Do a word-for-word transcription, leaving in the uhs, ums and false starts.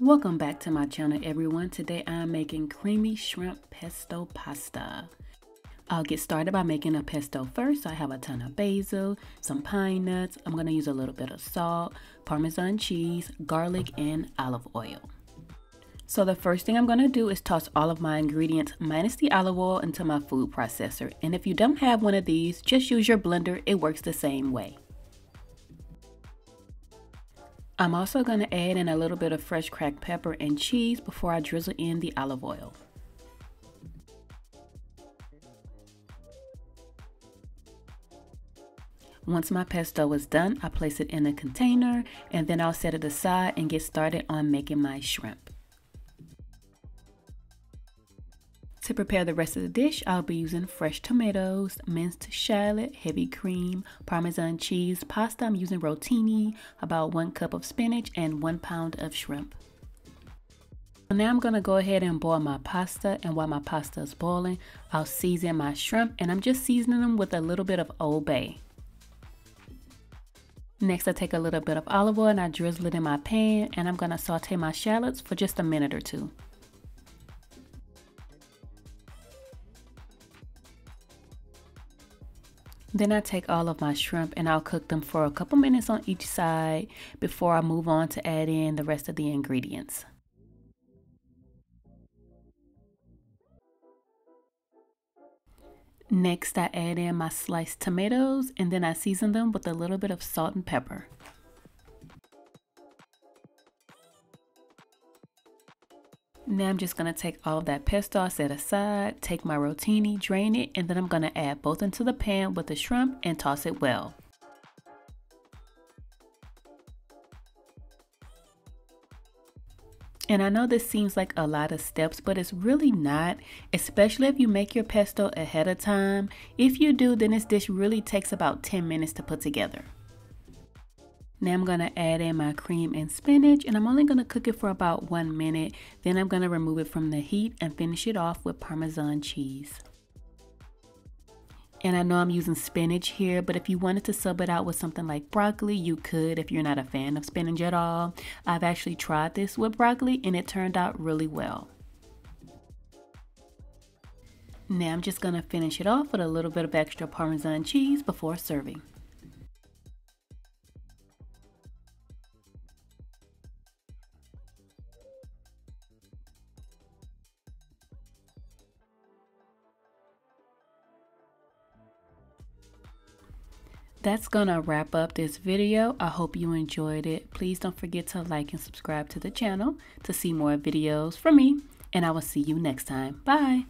Welcome back to my channel, everyone. Today I'm making creamy shrimp pesto pasta. I'll get started by making a pesto first. I have a ton of basil, some pine nuts. I'm going to use a little bit of salt, Parmesan cheese, garlic, and olive oil. So the first thing I'm going to do is toss all of my ingredients minus the olive oil into my food processor. And if you don't have one of these, just use your blender. It works the same way. I'm also going to add in a little bit of fresh cracked pepper and cheese before I drizzle in the olive oil. Once my pesto is done, I place it in a container and then I'll set it aside and get started on making my shrimp. To prepare the rest of the dish, I'll be using fresh tomatoes, minced shallot, heavy cream, Parmesan cheese, pasta. I'm using rotini, about one cup of spinach, and one pound of shrimp. Now I'm going to go ahead and boil my pasta, and while my pasta is boiling, I'll season my shrimp, and I'm just seasoning them with a little bit of Old Bay. Next, I take a little bit of olive oil and I drizzle it in my pan, and I'm going to saute my shallots for just a minute or two. Then I take all of my shrimp and I'll cook them for a couple minutes on each side before I move on to add in the rest of the ingredients. Next, I add in my sliced tomatoes and then I season them with a little bit of salt and pepper. Now I'm just going to take all of that pesto I set aside, take my rotini, drain it, and then I'm going to add both into the pan with the shrimp and toss it well. And I know this seems like a lot of steps, but it's really not, especially if you make your pesto ahead of time. If you do, then this dish really takes about ten minutes to put together. Now I'm going to add in my cream and spinach, and I'm only going to cook it for about one minute. Then I'm going to remove it from the heat and finish it off with Parmesan cheese. And I know I'm using spinach here, but if you wanted to sub it out with something like broccoli, you could if you're not a fan of spinach at all. I've actually tried this with broccoli and it turned out really well. Now I'm just going to finish it off with a little bit of extra Parmesan cheese before serving. That's gonna wrap up this video. I hope you enjoyed it. Please don't forget to like and subscribe to the channel to see more videos from me, and I will see you next time. Bye.